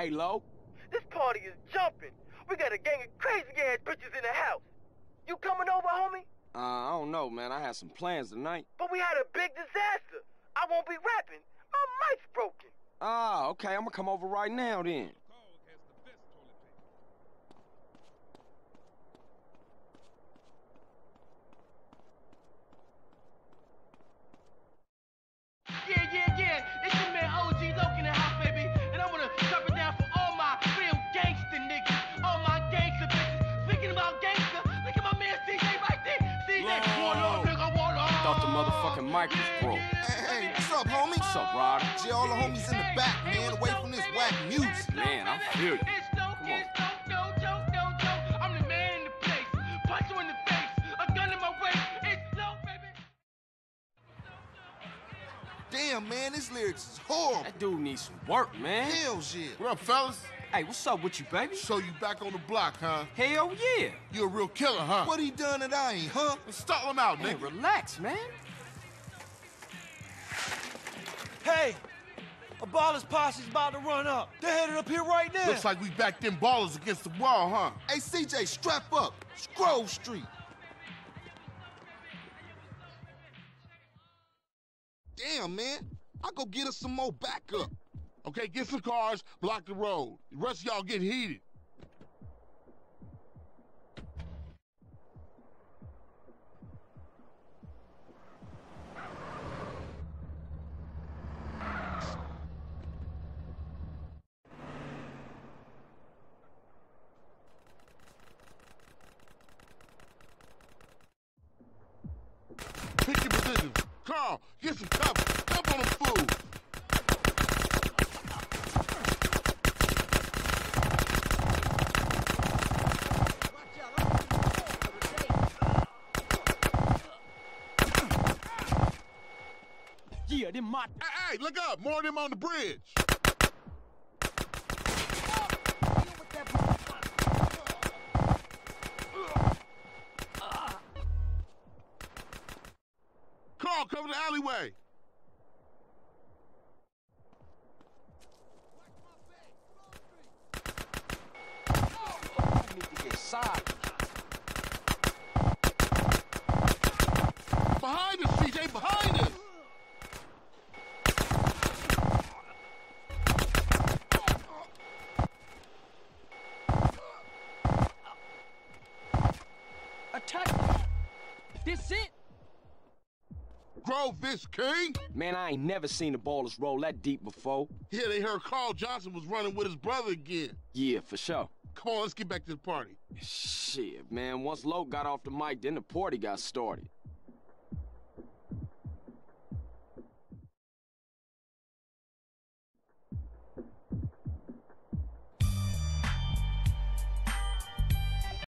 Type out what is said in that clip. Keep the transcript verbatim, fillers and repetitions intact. Hey, Lo? This party is jumping. We got a gang of crazy-ass bitches in the house. You coming over, homie? Uh, I don't know, man. I had some plans tonight. But we had a big disaster. I won't be rapping. My mic's broken. Ah, okay. I'm gonna come over right now, then. Yeah, yeah, yeah. It's your man O G Loke in the house, baby. And I'm gonna drop it down for all my real gangster niggas. All my gangster bitches. Speaking about gangster, look at my man C J right there. C J, water up, nigga, water up. I thought the motherfucking mic was broke. Hey, hey, what's up, homie? What's up, Rod? See all the homies in the back, man, away from this whack music. Man, I feel you. Come on. Damn, man, this lyrics is horrible. That dude needs some work, man. Hell yeah. What up, fellas? Hey, what's up with you, baby? So you back on the block, huh? Hell yeah. You a real killer, huh? What he done that I ain't, huh? Let's stall him out, hey, nigga. Relax, man. Hey, a baller's posse's about to run up. They're headed up here right now. Looks like we backed them ballers against the wall, huh? Hey, C J, strap up. It's Grove Street. Damn, man. I'll go get us some more backup. Okay, get some cars, block the road. The rest of y'all get heated. Pick your position. Carl, get some cover. Jump on them fools. Yeah, them my... Hey, hey, look up. More of them on the bridge. Cover the alleyway. I need to get side. Behind us, C J, behind us. Attack. This it. Grove is king? Man, I ain't never seen the ballers roll that deep before. Yeah, they heard Carl Johnson was running with his brother again. Yeah, for sure. Come on, let's get back to the party. Shit, man, once Lo got off the mic, then the party got started.